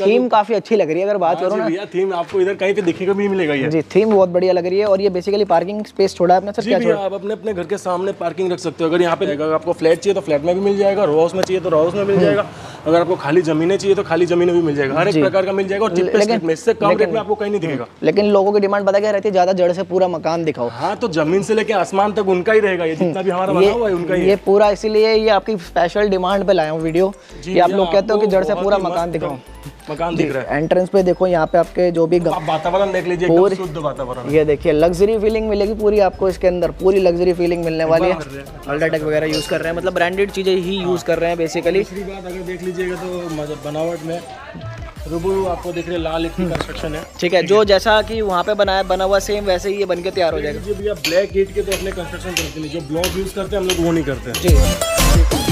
Theme काफी अच्छी लग रही है अगर बात करो ना। थीम आपको इधर कहीं पे देखने को भी मिलेगा ये। जी थीम बहुत बढ़िया लग रही है और ये बेसिकली पार्किंग स्पेस छोड़ा है अपने सर। क्या आप अपने अपने घर के सामने पार्किंग रख सकते हो। अगर यहाँ पे आपको फ्लैट चाहिए तो फ्लैट में भी मिल जाएगा, रो हाउस में चाहिए तो रो हाउस में मिल जाएगा, अगर आपको खाली जमीन चाहिए तो खाली जमीन भी मिल जाएगा, हर एक प्रकार का मिल जाएगा। और लेकिन इससे कम रेट में आपको कहीं नहीं दिखेगा। लेकिन लोगों की डिमांड पता क्या रहती है, ज्यादा जड़ से पूरा मकान दिखाओ। हाँ तो जमीन से लेकर आसमान तक उनका ही रहेगा, ये जितना भी हमारा बना हुआ है उनका ही। ये पूरा इसीलिए ये आपकी स्पेशल डिमांड पे लाया हूँ वीडियो कि आप लोग कहते हो कि जड़ से पूरा मकान दिखाओ। मकान दिख रहा है। एंट्रेंस पे देखो यहाँ पे आपके जो भी वातावरण देख लीजिए, पूरी शुद्ध वातावरण। ये देखिए लग्जरी फीलिंग मिलेगी पूरी आपको, इसके अंदर पूरी लग्जरी फीलिंग मिलने वाली है। अल्ट्राटेक वगैरह यूज़ कर रहे हैं, मतलब ब्रांडेड चीज़ें ही यूज़ कर रहे हैं बेसिकली। दूसरी बात अगर देख लीजिएगा तो बनावट में रूबरू आपको देख रहे हैं लाल ईंट कंस्ट्रक्शन है, ठीक है, जो जैसा कि वहाँ पे बनाया बना हुआ सेम वैसे ही ये बनके तैयार हो जाएगा। जी भैया ब्लैक ईंट के तो अपने कंस्ट्रक्शन करते नहीं, जो ब्लॉक यूज़ करते हैं हम लोग वो नहीं करते हैं।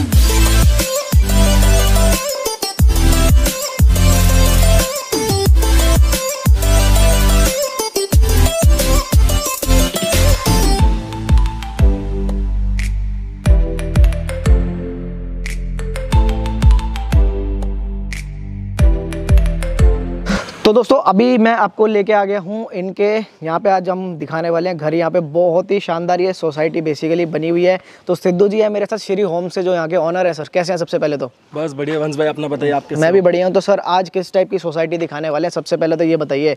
तो दोस्तों अभी मैं आपको लेके आ गया हूँ इनके यहाँ पे, आज हम दिखाने वाले हैं घर। यहाँ पे बहुत ही शानदार ये सोसाइटी बेसिकली बनी हुई है। तो सिद्धू जी है मेरे साथ, श्री होम्स से, जो यहाँ के ऑनर है। सर कैसे हैं सबसे पहले तो? बस बढ़िया वंश भाई, अपना बताइए आप कैसे? मैं भी बढ़िया हूँ। तो सर आज किस टाइप की सोसाइटी दिखाने वाले हैं सबसे पहले तो ये बताइए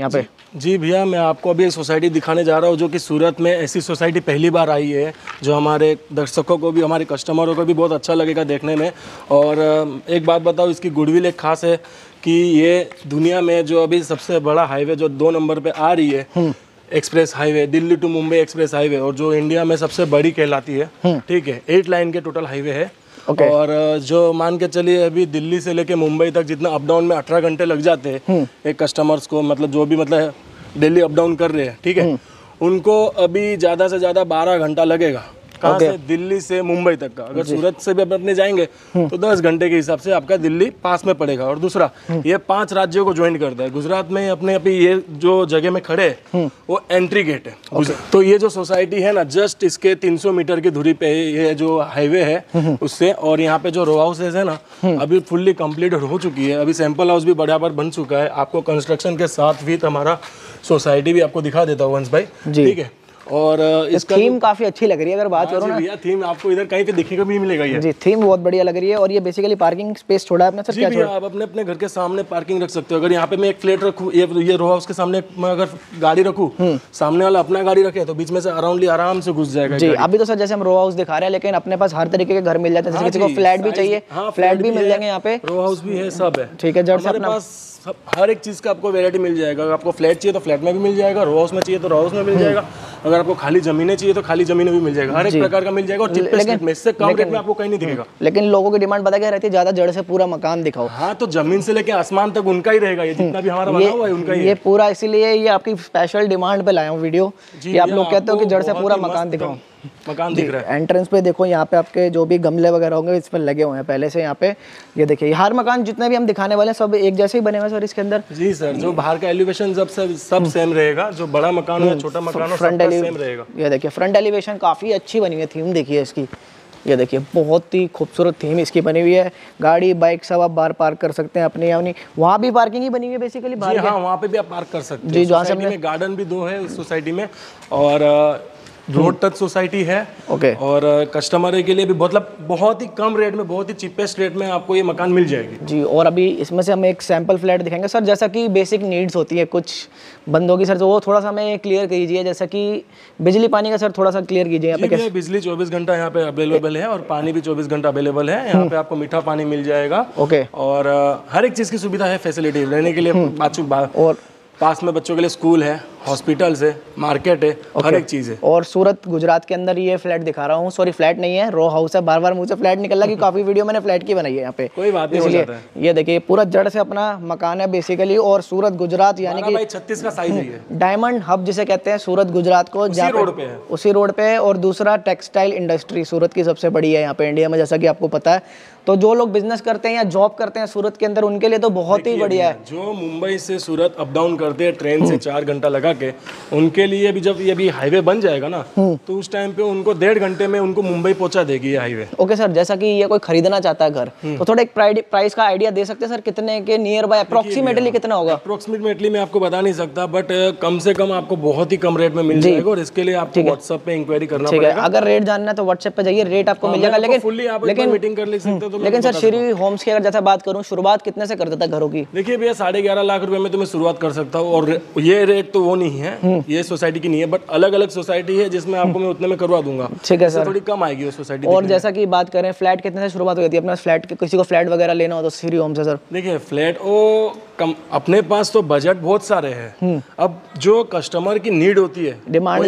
यहाँ पे? जी भैया मैं आपको अभी एक सोसाइटी दिखाने जा रहा हूँ जो कि सूरत में ऐसी सोसाइटी पहली बार आई है, जो हमारे दर्शकों को भी हमारे कस्टमरों को भी बहुत अच्छा लगेगा देखने में। और एक बात बताओ, इसकी गुडविल एक खास है कि ये दुनिया में जो अभी सबसे बड़ा हाईवे जो 2 नंबर पे आ रही है express highway, Delhi to Mumbai express highway, और जो इंडिया में सबसे बड़ी कहलाती है, ठीक है, 8 लाइन के टोटल हाईवे है। और जो मान के चलिए अभी दिल्ली से लेके मुंबई तक जितना अप डाउन में 18 घंटे लग जाते हैं एक कस्टमर्स को, मतलब जो भी मतलब डेली अप डाउन कर रहे हैं, ठीक है, उनको अभी ज़्यादा से ज़्यादा 12 घंटा लगेगा। कहाँ से? दिल्ली से मुंबई तक का। अगर सूरत से भी अपने जाएंगे तो 10 घंटे के हिसाब से आपका दिल्ली पास में पड़ेगा। और दूसरा ये 5 राज्यों को ज्वाइन करता है। गुजरात में अपने अभी ये जो जगह में खड़े हैं वो एंट्री गेट है। तो ये जो सोसाइटी है ना, जस्ट इसके 300 मीटर की दूरी पे ये जो हाईवे है उससे। और यहाँ पे जो रो हाउसेज है ना, अभी फुल्ली कम्प्लीट हो चुकी है, अभी सैंपल हाउस भी बराबर बन चुका है। आपको कंस्ट्रक्शन के साथ भी हमारा सोसाइटी भी आपको दिखा देता हूँ वंश भाई, ठीक है। और इसका थीम काफी अच्छी लग रही है अगर बात करो ना। भैया थीम आपको इधर कहीं पे देखने को भी मिलेगा ये। जी थीम बहुत बढ़िया लग रही है और ये बेसिकली पार्किंग स्पेस छोड़ा है अपने सर। क्या आप अपने अपने घर के सामने पार्किंग रख सकते हो। अगर यहाँ पे मैं एक फ्लैट रखूँ, ये रो हाउस के सामने मैं अगर गाड़ी रखूँ, सामने वाला अपना गाड़ी रखे तो बीच में से अराउंडली आराम से घुस जाएगा। जी अभी तो सर जैसे हम रो हाउस दिखा रहे हैं, लेकिन अपने पास हर तरीके के घर मिल जाते हैं। जैसे किसी को फ्लैट भी चाहिए, फ्लैट भी मिल जाएंगे यहाँ पे, रो हाउस भी है, सब है, ठीक है। जब हमारे पास हर एक चीज़ का आपको वैरायटी मिल जाएगा। अगर आपको फ्लैट चाहिए तो फ्लैट में भी मिल जाएगा, रो हाउस में चाहिए तो रो हाउस में मिल जाएगा, अगर आपको खाली जमीनें चाहिए तो खाली जमीन भी मिल जाएगा, हर एक प्रकार का मिल जाएगा। और लेकिन इससे कम रेट में आपको कहीं नहीं दिखेगा। लेकिन लोगों की डिमांड पता क्या रहती है, ज्यादा जड़ से पूरा मकान दिखाओ। हाँ तो जमीन से लेकर आसमान तक उनका ही रहेगा, ये जितना भी हमारा बना हुआ है उनका ही। ये पूरा इसीलिए ये आपकी स्पेशल डिमांड पे लाया हूँ वीडियो कि आप लोग कहते हो कि जड़ से पूरा मकान दिखाओ। मकान दिख रहा है। एंट्रेंस पे देखो यहाँ पे आपके जो भी गमले वगैरह होंगे इसमें लगे हुए हैं पहले से। यहाँ पे ये देखिए हर मकान जितने भी हम दिखाने वाले हैं सब एक जैसे ही बने हुए हैं सर इसके अंदर। जी सर, जो बाहर का एलिवेशन सब सेम रहेगा, जो बड़ा मकान है, छोटा मकान, फ्रंट सेम रहेगा। ये देखिए फ्रंट एलिवेशन काफी अच्छी बनी हुई है, थीम देखिए इसकी। ये देखिए बहुत ही खूबसूरत थीम इसकी बनी हुई है। गाड़ी बाइक सब आप बाहर पार्क कर सकते हैं अपने, यानी वहाँ भी पार्किंग ही बनी हुई है बेसिकली बाहर। हाँ वहाँ पे भी आप पार्क कर सकते हैं। जी जहाँ से गार्डन भी दो है सोसाइटी में, और रोड टच सोसाइटी है। ओके। और कस्टमर के लिए भी मतलब बहुत ही कम रेट में, बहुत ही चीपेस्ट रेट में आपको ये मकान मिल जाएगी। जी और अभी इसमें से हम एक सैंपल फ्लैट दिखाएंगे सर। जैसा कि बेसिक नीड्स होती है कुछ बंदों की सर, तो वो थोड़ा सा हमें क्लियर कीजिए, जैसा कि बिजली पानी का सर थोड़ा सा क्लियर कीजिए यहाँ पे। बिजली 24 घंटा यहाँ पे अवेलेबल है और पानी भी 24 घंटा अवेलेबल है। यहाँ पे आपको मीठा पानी मिल जाएगा। ओके। और हर एक चीज़ की सुविधा है, फैसिलिटी रहने के लिए, और पास में बच्चों के लिए स्कूल है, हॉस्पिटल्स है, मार्केट है, हर एक चीज़ है। और सूरत गुजरात के अंदर ये फ्लैट दिखा रहा हूँ, सॉरी फ्लैट नहीं है, रो हाउस है। बार बार मुझे फ्लैट निकल रहा है कि काफ़ी वीडियो मैंने फ्लैट की बनाई है यहाँ पे। कोई बात नहीं, हो जाता है। ये देखिए पूरा जड़ से अपना मकान है बेसिकली। और सूरत गुजरात यानी कि 36 का साइज है, डायमंड हब जिसे कहते हैं सूरत गुजरात को, जहाँ रोड पे है, उसी रोड पे है। और दूसरा टेक्सटाइल इंडस्ट्री सूरत की सबसे बड़ी है यहाँ पे इंडिया में, जैसा कि आपको पता है। तो जो लोग बिजनेस करते हैं या जॉब करते हैं सूरत के अंदर उनके लिए तो बहुत ही बढ़िया है। जो मुंबई से सूरत अप डाउन करते हैं ट्रेन से 4 घंटा लगा अमेरिका के, उनके लिए भी जब ये भी हाईवे बन जाएगा ना तो उस टाइम पे उनको 1.5 घंटे में उनको मुंबई पहुंचा देगी ये हाईवे। ओके सर, जैसा कि ये कोई खरीदना चाहता है घर तो थोड़ा एक प्राइस का आइडिया दे सकते हैं सर, कितने के नियर बाय अप्रोक्सीमेटली कितना होगा? अप्रोक्सीमेटली मैं आपको बता नहीं सकता, बट कम से कम आपको बहुत ही कम रेट में मिल जाएगा, और इसके लिए आपको व्हाट्सएप पे इंक्वायरी करना पड़ेगा। अगर रेट जानना है तो व्हाट्सएप पे जाइए, रेट आपको मिल जाएगा। लेकिन मीटिंग कर ले सकते हो। लेकिन सर श्री होम्स की अगर जैसा बात करूँ, शुरुआत कितने से करता था घरों की? देखिए भैया 11.5 लाख रुपए में तो मैं शुरुआत कर सकता हूँ, और ये रेट तो वो नहीं है, ये सोसाइटी की नहीं है, बट अलग अलग सोसाइटी है जिसमें आपको मैं उतने में करवा दूंगा। ठीक है सर, थोड़ी कम आएगी वो सोसाइटी। और जैसा कि बात करें फ्लैट कितने से शुरुआत होती है? अपना फ्लैट, किसी को फ्लैट वगैरह लेना हो तो श्री होम्स है सर। देखिए फ्लैट ओ कम, अपने पास तो बजट बहुत सारे हैं, अब जो कस्टमर की नीड होती है, डिमांड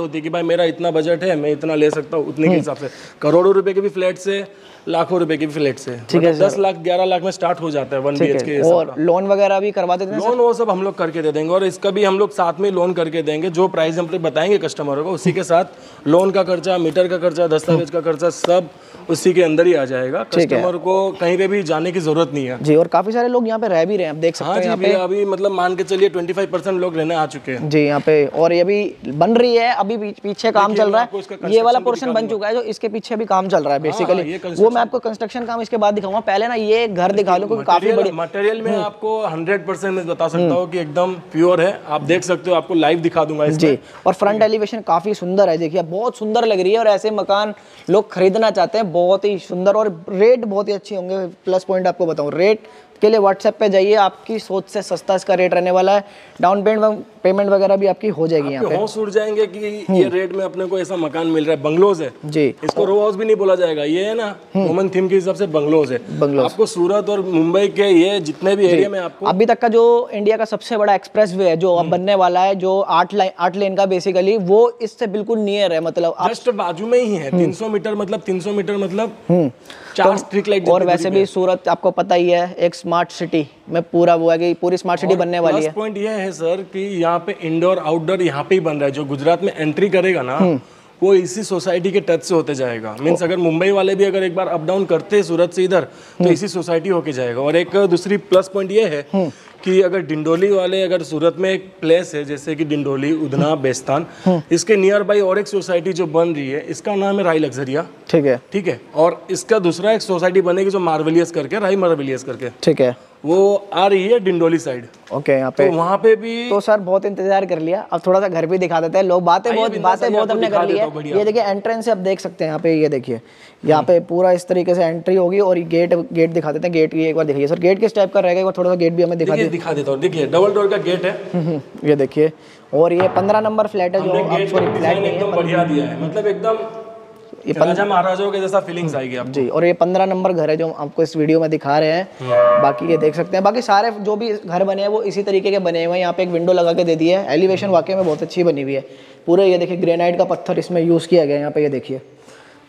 होती है कि भाई मेरा इतना बजट है, मैं इतना ले सकता हूँ, उतने के हिसाब से करोड़ों रुपए के भी फ्लैट से, लाखों रुपए के भी फ्लैट से, ठीक है 10 लाख 11 लाख में स्टार्ट हो जाता है 1 BHK। और लोन वगैरह भी करवा देते हैं? लोन वो सब हम लोग करके दे देंगे, और इसका भी हम लोग साथ में लोन करके देंगे। जो प्राइस हम लोग बताएंगे कस्टमर को, उसी के साथ लोन का खर्चा, मीटर का खर्चा, दस्तावेज का खर्चा, सब उसी के अंदर ही आ जाएगा। कस्टमर को कहीं पे भी जाने की जरूरत नहीं है जी। और काफी सारे लोग यहाँ पे रह भी रहे हैं, आप देख सकते हैं। हाँ जी, अभी मतलब मान के चलिए 25% लोग रहने आ चुके हैं जी यहाँ पे। और ये अभी बन रही है, अभी पीछे काम चल रहा है, ये वाला पोर्शन बन चुका है, जो इसके पीछे भी काम चल रहा है बेसिकली, वो मैं आपको कंस्ट्रक्शन काम इसके बाद दिखाऊंगा। पहले ना ये घर दिखा लो, क्योंकि काफी बड़ी मटेरियल में आपको 100% में बता सकता हूँ कि एकदम प्योर है, आप देख सकते हो, आपको लाइव दिखा दूंगा जी। और फ्रंट एलिवेशन काफी सुंदर है, देखिए बहुत सुंदर लग रही है, और ऐसे मकान लोग खरीदना चाहते हैं, बहुत ही सुंदर, और रेट बहुत ही अच्छे होंगे। प्लस पॉइंट आपको बताऊं, रेट के लिए व्हाट्सएप पे जाइए, आपकी सोच से सस्ता इसका रेट रहने वाला है। डाउन पेमेंट वगैरह भी आपकी हो जाएगी। यहाँ पे होश उड़ जाएंगे कि ये रेट में अपने को ऐसा मकान मिल रहा है। बंगलोज है जी, इसको रो हाउस भी नहीं बोला जाएगा, ये है ना वुमन थीम के हिसाब से बंगलोज है। आपको सूरत और मुंबई के ये जितने भी एरिया में आपको अभी तक का जो इंडिया का सबसे बड़ा एक्सप्रेस वे है जो अब बनने वाला है, जो 8 लेन का बेसिकली, वो इससे बिल्कुल नियर है, मतलब जस्ट बाजू में ही है। 300 मीटर मतलब 300 मीटर मतलब 4 स्ट्रीट लाइट। और वैसे भी सूरत आपको पता ही है एक स्मार्ट सिटी में पूरा वो है कि पूरी स्मार्ट सिटी बनने वाली है। पॉइंट ये है सर कि यहाँ पे इंडोर आउटडोर यहाँ पे ही बन रहा है। जो गुजरात में एंट्री करेगा ना वो इसी सोसाइटी के टच से होते जाएगा। मीन्स अगर मुंबई वाले भी अगर एक बार अप डाउन करते हैं सूरत से इधर तो इसी सोसाइटी होके जाएगा। और एक दूसरी प्लस पॉइंट ये है कि अगर डिंडोली वाले, अगर सूरत में एक प्लेस है जैसे कि डिंडोली, उधना, बेस्तान, इसके नियर बाई और एक सोसाइटी जो बन रही है, इसका नाम है राई लग्जरीया, ठीक है और इसका दूसरा एक सोसाइटी बनेगी जो मार्वेलियस करके, राई मार्वेलियस करके, ठीक है, वो आ रही है डिंडोली साइड। ओके, यहाँ पे तो वहाँ पे भी तो सर बहुत इंतजार कर लिया, अब थोड़ा सा घर भी दिखा देते हैं। लोग बातें बहुत हमने कर ली है। ये देखिए एंट्रेंस आप देख सकते हैं यहाँ पे, ये देखिए यहाँ पे पूरा इस तरीके से एंट्री होगी। और गेट दिखा देते हैं, गेट ये एक बार देखिए सर, गेट किस टाइप का रहेगा, एक बार थोड़ा सा गेट भी हमें दिखा देता हूँ। देखिए डबल डोर का गेट है ये देखिए, और ये 15 नंबर फ्लैट है जो फ्लैट एकदम बढ़िया दिया है, मतलब एकदम ये राजा महाराजाओं के जैसा फीलिंग्स आएगी आप जी। और ये 15 नंबर घर है जो आपको इस वीडियो में दिखा रहे हैं। बाकी ये देख सकते हैं, बाकी सारे जो भी घर बने हैं वो इसी तरीके के बने हुए हैं। यहाँ पे एक विंडो लगा के दे दी है, एलिवेशन वाकई में बहुत अच्छी बनी हुई है। पूरे ये देखिए ग्रेनाइट का पत्थर इसमें यूज़ किया गया है। यहाँ पे ये देखिए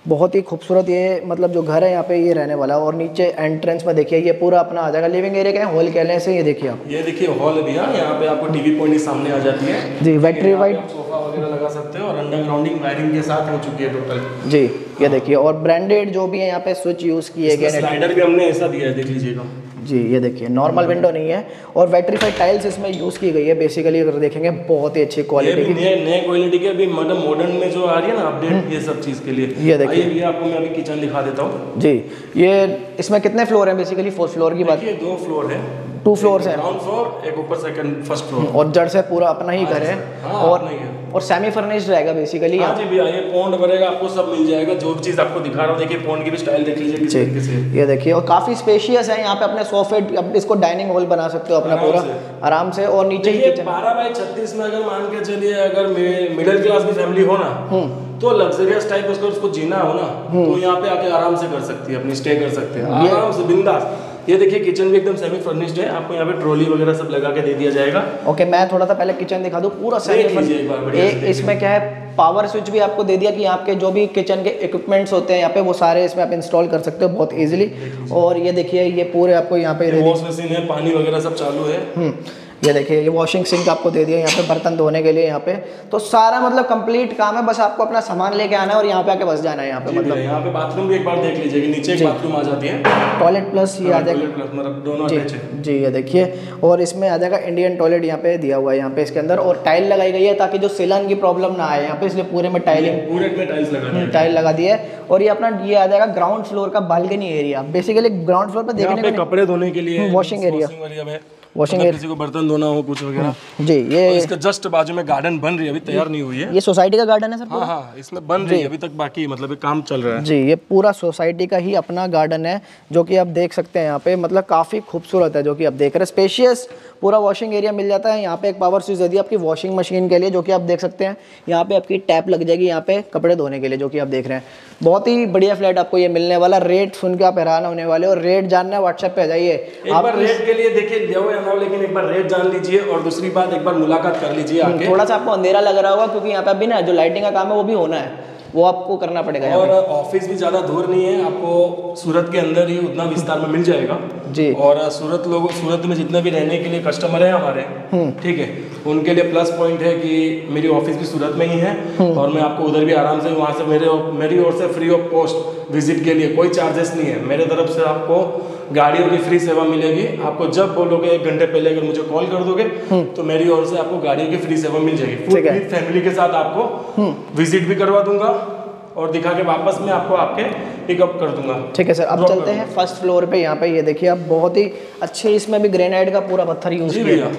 बहुत ही खूबसूरत ये मतलब जो घर है यहाँ पे ये रहने वाला। और नीचे एंट्रेंस में देखिए ये पूरा अपना आ जाएगा लिविंग एरिया का हॉल कहने से। ये देखिए आप, ये देखिए हॉल भैया, यहाँ पे आपको टीवी पॉइंट सामने आ जाती है जी, बैटरी वाइट सोफा वगैरह लगा सकते हो, और अंडरग्राउंडिंग वायरिंग के साथ हो चुकी है टोटल जी। ये देखिए, और ब्रांडेड जो भी है यहाँ पे स्विच यूज किए गए, स्लाइडर भी हमने ऐसा दिया है, देख लीजिएगा जी। ये देखिए नॉर्मल विंडो नहीं है, और वेट्रीफाइड टाइल्स इसमें यूज़ की गई है बेसिकली। अगर देखेंगे बहुत ही अच्छी क्वालिटी की, नए क्वालिटी के अभी मतलब मॉडर्न में जो आ रही है ना अपडेट, ये सब चीज़ के लिए। ये देखिए, ये आपको मैं अभी किचन दिखा देता हूँ जी। ये इसमें कितने फ्लोर हैं बेसिकली? 4 फ्लोर की बात है, 2 फ्लोर है, 2 फ्लोर्स हैं, ग्राउंड फ्लोर एक ऊपर सेकंड फर्स्ट फ्लोर, और जड़ से पूरा अपना ही घर है। और सेमी फर्निश्ड रहेगा बेसिकली। हाँ जी भैया, ये पॉन्ड भरेगा, आपको सब मिल जाएगा जो चीज़ आपको दिखा रहा हूँ। देखिए पॉन्ड की भी स्टाइल देख लीजिए किस तरीके से, ये देखिए। और काफ़ी स्पेशियस है, यहाँ पे अपने सोफे, इसको डाइनिंग हॉल बना सकते हो अपना पूरा आराम से। और नीचे ही 12 बाई 36 में अगर मान के चलिए अगर मिडिल क्लास की फैमिली हो ना तो लग्जरियस टाइप उसको जीना हो ना तो यहाँ पे आके आराम से कर सकती है, अपनी स्टे कर सकते हैं आराम से बिंदास। ये देखिए किचन भी एकदम सेमी फर्निश्ड है, आपको यहाँ पे ट्रॉली वगैरह सब लगा के दे दिया जाएगा। ओके, मैं थोड़ा सा पहले किचन दिखा दूँ पूरा सेमी। इसमें क्या है, पावर स्विच भी आपको दे दिया कि आपके जो भी किचन के इक्विपमेंट्स होते हैं यहाँ पे वो सारे इसमें आप इंस्टॉल कर सकते हो बहुत इजीली। और ये देखिए ये पूरे आपको यहाँ पे वॉश मशीन है, पानी वगैरह सब चालू है। ये देखिए, ये वॉशिंग सिंक आपको दे दिया यहाँ पे बर्तन धोने के लिए यहाँ पे। तो सारा मतलब कंप्लीट काम है, बस आपको अपना सामान लेके आना है और यहाँ पे आके बस जाना है। यहाँ पे मतलब यहाँ पे बाथरूम भी एक बार देख लीजिए कि नीचे एक बाथरूम आ जाती है, टॉयलेट प्लस ये आ जाएगा मतलब दोनों जी। ये देखिए, और इसमें आ जाएगा इंडियन टॉयलेट यहाँ पे दिया हुआ है यहाँ पे इसके अंदर, और टाइल लगाई गई है ताकि जो सीलन की प्रॉब्लम ना आए यहाँ पे, इसलिए पूरे में टाइलिंग टाइल लगा दी है। और ये अपना ये आ जाएगा ग्राउंड फ्लोर का balcony area, basically ground floor पर देखने के कपड़े धोने के लिए वॉशिंग एरिया, वॉशिंग एरिया किसी को बर्तन धोना हो कुछ वगैरह जी। ये इसका जस्ट बाजू में गार्डन बन रही है, अभी तैयार नहीं हुई है, ये सोसाइटी का गार्डन है सर। हाँ हाँ, इसमें बन रही है अभी तक, बाकी मतलब काम चल रहा है जी। ये पूरा सोसाइटी का ही अपना गार्डन है जो कि आप देख सकते हैं यहाँ पे, मतलब काफ़ी खूबसूरत है जो कि आप देख रहे हैं। स्पेशियस पूरा वॉशिंग एरिया मिल जाता है। यहाँ पे एक पावर स्विच दे दिया आपकी वॉशिंग मशीन के लिए जो कि आप देख सकते हैं, यहाँ पे आपकी टैप लग जाएगी यहाँ पे कपड़े धोने के लिए जो कि आप देख रहे हैं। बहुत ही बढ़िया फ्लैट आपको ये मिलने वाला, रेट सुन के आप हैरान होने वाले। और रेट जानना है व्हाट्सएप पे आ जाइए आप, रेट के लिए देखिए लिया हुआ है, लेकिन एक बार रेट जान लीजिए और दूसरी बात एक बार मुलाकात कर लीजिए आके। थोड़ा सा आपको अंधेरा लग रहा होगा क्योंकि यहाँ पे अभी ना जो लाइटिंग का काम है वो भी होना है, वो आपको करना पड़ेगा। और ऑफिस भी ज़्यादा दूर नहीं है, आपको सूरत के अंदर ही उतना विस्तार में मिल जाएगा जी। और सूरत में जितने भी रहने के लिए कस्टमर हैं हमारे, ठीक है, उनके लिए प्लस पॉइंट है कि मेरी ऑफिस भी सूरत में ही है और मैं आपको उधर भी आराम से वहाँ से मेरी ओर से फ्री ऑफ कॉस्ट विजिट के लिए कोई चार्जेस नहीं है। मेरे तरफ से आपको गाड़ियों की फ्री सेवा मिलेगी, आपको जब बोलोगे एक घंटे पहले अगर मुझे कॉल कर दोगे तो मेरी ओर से आपको गाड़ियों की फ्री सेवा मिल जाएगी। फैमिली के साथ आपको विजिट भी करवा दूंगा और दिखा के वापस मैं आपको आपके पिकअप कर दूंगा। ठीक है सर, अब चलते हैं फर्स्ट फ्लोर पे। यहाँ पे ये देखिए आप, बहुत ही अच्छे इसमें भी ग्रेनाइट का पूरा पत्थर यूज किया।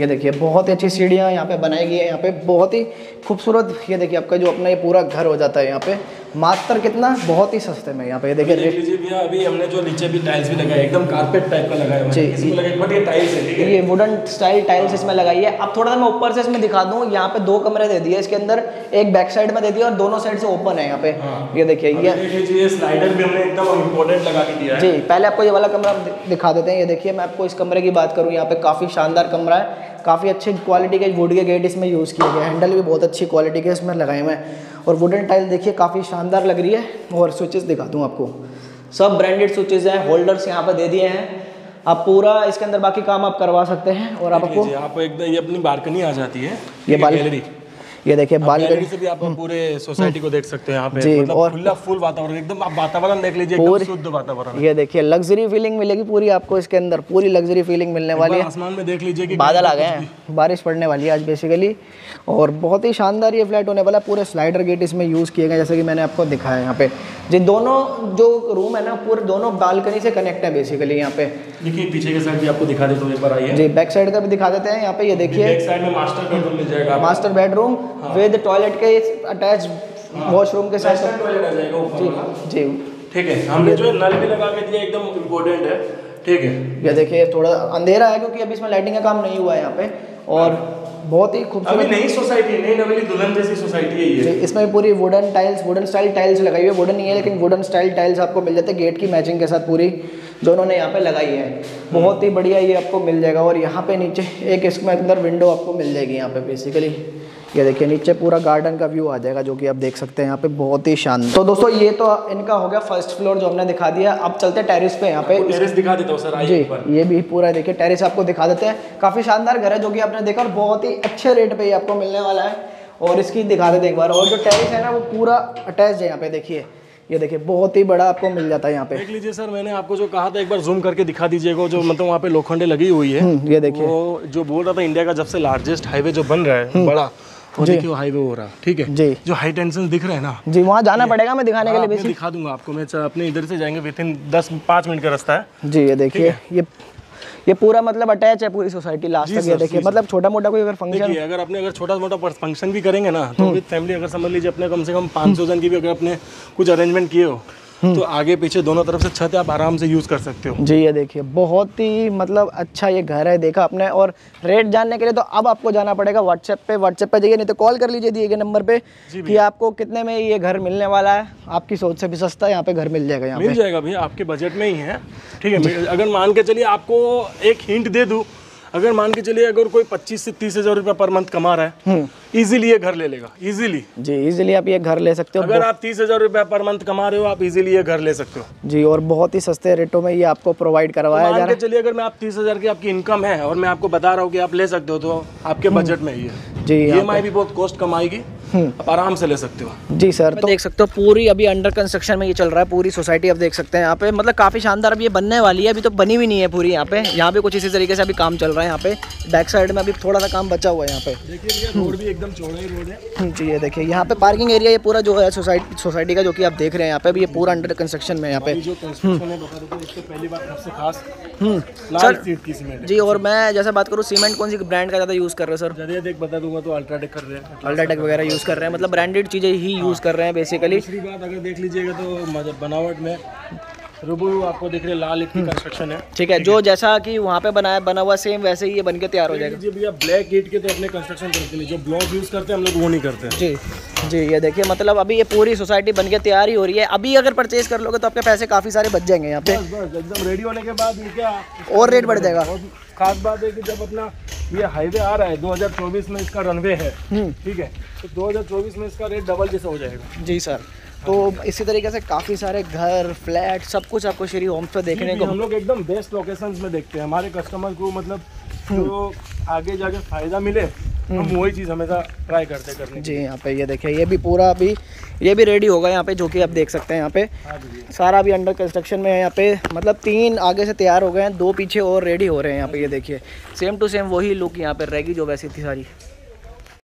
ये देखिए बहुत ही अच्छी सीढ़ियाँ यहाँ पे बनाई गई है, यहाँ पे बहुत ही खूबसूरत। ये देखिए आपका जो अपना ये पूरा घर हो जाता है यहाँ पे, मात्र कितना बहुत ही सस्ते में यहाँ पे। ये देखिए देख लीजिए भैया, अभी हमने जो नीचे भी टाइल्स भी लगाए, एकदम कारपेट टाइप का लगाया है जी, बट ये टाइल्स है ठीक है, ये वुडन स्टाइल टाइल्स इसमें लगाई है। अब थोड़ा सा मैं ऊपर से इसमें दिखा दूँ, यहाँ पे दो कमरे दे दिए इसके अंदर, एक बैक साइड में दे दिया और दोनों साइड से ओपन है यहाँ पे। ये देखिए ये स्लाइडर भी हमने एकदम इम्पोर्टेंट लगा के दिया है जी। पहले आपको ये वाला कमरा दिखा देते हैं। ये देखिए मैं आपको इस कमरे की बात करूँ, यहाँ पे काफ़ी शानदार कमरा है, काफ़ी अच्छे क्वालिटी के वुड के गेट इसमें यूज़ किए गए, हैंडल भी बहुत अच्छी क्वालिटी के इसमें लगाए हुए हैं, और वुडन टाइल देखिए काफ़ी शानदार लग रही है। और स्विचेस दिखा दूँ आपको, सब ब्रांडेड स्विचेस हैं, होल्डर्स यहाँ पर दे दिए हैं, आप पूरा इसके अंदर बाकी काम आप करवा सकते हैं। और आपको एकदम ये अपनी बालकनी आ जाती है, ये बालकनी, ये देखिए बालकनी से भी आप पूरे सोसाइटी को देख सकते हैं यहाँ पे जी, मतलब और खुला फुल वातावरण एकदम, आप वातावरण देख लीजिए एकदम शुद्ध वातावरण। ये देखिए लग्जरी फीलिंग मिलेगी पूरी आपको इसके अंदर, पूरी लग्जरी फीलिंग मिलने वाली है। आसमान में देख लीजिए कि बादल आ गए हैं, बारिश पड़ने वाली है आज बेसिकली, और बहुत ही शानदार ये फ्लैट होने वाला है। पूरे स्लाइडर गेट इसमें यूज़ किए गए जैसे कि मैंने आपको दिखाया है यहाँ पे जी। दोनों जो रूम है ना पूरे दोनों बालकनी से कनेक्ट है बेसिकली। यहाँ पे देखिए पीछे के साइड भी आपको दिखा देते हैं, एक बार आइए जी बैक साइड का भी दिखा देते हैं। यहाँ पे ये देखिए बैक साइड में मास्टर बेडरूम मिल जाएगा, मास्टर बेडरूम विद टॉयलेट के अटैच वॉशरूम के साथ टॉयलेट आ जाएगा ऊपर जी। ठीक है, हमने जो नल भी लगा के दिया एकदम इम्पोर्टेंट है ठीक है। ये देखिए थोड़ा अंधेरा है क्योंकि अभी इसमें लाइटिंग का काम नहीं हुआ है यहाँ पे, और बहुत ही खूबसूरत नई सोसाइटी, नई नवेली दुल्हन जैसी सोसाइटी है ये। इसमें पूरी wooden tiles, wooden style tiles लगाई हुई है, वुडन नहीं है लेकिन वुडन स्टाइल टाइल्स आपको मिल जाते हैं गेट की मैचिंग के साथ, पूरी जो उन्होंने यहाँ पे लगाई है बहुत ही बढ़िया ये आपको मिल जाएगा। और यहाँ पे नीचे एक इसमें अंदर विंडो आपको मिल जाएगी यहाँ पे बेसिकली। ये देखिए नीचे पूरा गार्डन का व्यू आ जाएगा जो कि आप देख सकते हैं यहाँ पे, बहुत ही शानदार। तो दोस्तों ये तो इनका हो गया फर्स्ट फ्लोर जो हमने दिखा दिया। अब चलते हैं टेरेस पे। यहाँ पे टेरेस दिखा देता हूँ सर आइए जी, ये भी पूरा देखिए टेरेस आपको दिखा देते हैं। काफ़ी शानदार घर है जो कि आपने देखा, और बहुत ही अच्छे रेट पर आपको मिलने वाला है। और इसकी दिखा देते एक बार, और जो टेरेस है ना वो पूरा अटैच है यहाँ पे देखिए। ये देखिए बहुत ही बड़ा आपको मिल जाता है यहाँ पे, देख लीजिए सर। मैंने आपको जो कहा था एक बार जूम करके दिखा दीजिएगा, जो मतलब वहाँ पे लोखंडे लगी हुई है। ये देखिए वो जो बोल रहा था इंडिया का जब से लार्जेस्ट हाईवे जो बन रहा है बड़ा, वो देखिए वो हाईवे हो रहा है ठीक है जी। जो हाई टेंशन दिख रहा है ना जी, वहाँ जाना पड़ेगा, मैं दिखाने के लिए दिखा दूंगा आपको। मैं अपने इधर से जाएंगे, विद इन 10-5 मिनट का रास्ता है जी। ये देखिए ये पूरा मतलब अटैच है पूरी सोसाइटी लास्ट तक। ये देखिए मतलब छोटा मोटा कोई अगर फंक्शन, अगर अपने अगर छोटा मोटा फंक्शन भी करेंगे ना तो विद फैमिली अगर समझ लीजिए अपने कम से कम 500 जन की भी अगर अपने कुछ अरेंजमेंट किए हो तो आगे पीछे दोनों तरफ से छत आप आराम से यूज़ कर सकते हो जी। ये देखिए बहुत ही मतलब अच्छा ये घर है, देखा आपने। और रेट जानने के लिए तो अब आपको जाना पड़ेगा व्हाट्सएप पे, जाइए नहीं तो कॉल कर लीजिए दिए गए नंबर पे कि आपको कितने में ये घर मिलने वाला है। आपकी सोच से भी सस्ता यहाँ पे घर मिल जाएगा, यहाँ मिल जाएगा भैया आपके बजट में ही है ठीक है। अगर मान के चलिए आपको एक हिंट दे दूँ, अगर मान के चलिए अगर कोई 25 से 30 हज़ार रुपया पर मंथ कमा रहा है, इजीली ये घर ले लेगा। इजीली जी, इजीली आप ये घर ले सकते हो। अगर आप 30 हज़ार रुपया पर मंथ कमा रहे हो, आप इजीली ये घर ले सकते हो जी, और बहुत ही सस्ते रेटों में ये आपको प्रोवाइड करवाया जा रहा है। चलिए अगर मैं आप 30 हज़ार की आपकी इनकम है और मैं आपको बता रहा हूँ कि आप ले सकते हो, तो आपके बजट में ही है जी। EMI भी बहुत कॉस्ट कम आएगी, आप आराम से ले सकते हो जी। सर तो देख सकते हो पूरी अभी अंडर कंस्ट्रक्शन में ये चल रहा है, पूरी सोसाइटी आप देख सकते हैं यहाँ पे। मतलब काफ़ी शानदार अभी ये बनने वाली है, अभी तो बनी भी नहीं है पूरी। यहाँ पे कुछ इसी तरीके से अभी काम चल रहा है। यहाँ पे बैक साइड में अभी थोड़ा सा काम बचा हुआ है। यहाँ पे देखिए रोड भी एकदम चौड़ा ही रोड है जी। ये देखिए यहाँ पे पार्किंग एरिया ये पूरा जो है सोसाइटी का, जो कि आप देख रहे हैं यहाँ पे, अभी ये पूरा अंडर कंस्ट्रक्शन में। यहाँ पे जो कंस्ट्रक्शन है बता दो, इससे पहली बात सबसे खास सर सीट की सीमेंट जी। और मैं जैसे बात करूँ, सीमेंट कौन सी ब्रांड का ज़्यादा यूज़ कर रहे हो सर? देख बता दूंगा तो अल्ट्राटेक कर रहे हैं, अल्ट्राटेक वगैरह कर रहे हैं। मतलब ब्रांडेड चीजें ही यूज कर रहे हैं बेसिकली। दूसरी बात अगर देख लीजिएगा तो बनावट में रूबरू आपको देख रहे लाल ईंट की कंस्ट्रक्शन है, ठीक है। जो जैसा कि वहाँ पे बना हुआ सेम वैसे ही ये बनके तैयार हो जाएगा जी। भैया ब्लैक ईंट के तो अपने कंस्ट्रक्शन करते नहीं, जो ब्लॉक यूज करते हैं हम लोग वो नहीं करते जी जी। ये देखिए मतलब अभी ये पूरी सोसाइटी बनके तैयार ही हो रही है। अभी अगर परचेज कर लोगे तो आपके पैसे काफी सारे बच जाएंगे यहाँ पे। एकदम रेडी होने के बाद और रेट बढ़ जाएगा। खास बात है कि जब अपना ये हाईवे आ रहा है 2024 में, इसका रनवे है, ठीक है, तो 2024 में इसका रेट डबल जैसा हो जाएगा जी सर। तो इसी तरीके से काफ़ी सारे घर, फ्लैट, सब कुछ आपको श्री होम्स पे देखने को। हम लोग एकदम बेस्ट लोकेशंस में देखते हैं, हमारे कस्टमर को मतलब जो आगे जाके फ़ायदा मिले, हम वही चीज़ हमेशा ट्राई करते जी। यहाँ पे ये देखिए ये भी पूरा अभी ये भी रेडी होगा यहाँ पे, जो कि आप देख सकते हैं। यहाँ पे सारा अभी अंडर कंस्ट्रक्शन में है। यहाँ पे मतलब 3 आगे से तैयार हो गए हैं, 2 पीछे और रेडी हो रहे हैं। यहाँ पे ये देखिए सेम टू सेम वही लुक यहाँ पे रहेगी जो वैसी थी सारी।